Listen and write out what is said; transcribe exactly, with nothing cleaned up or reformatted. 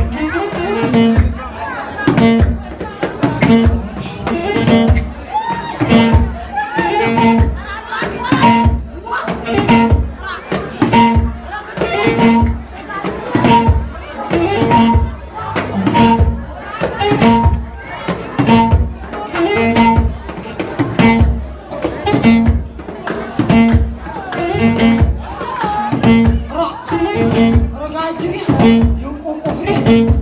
Rock, rock, rock, rock, rock, rock, rock,